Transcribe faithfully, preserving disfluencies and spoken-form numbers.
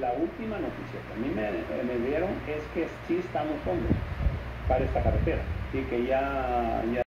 la última noticia que a mí me, me dieron es que sí estamos fondos para esta carretera y que ya... ya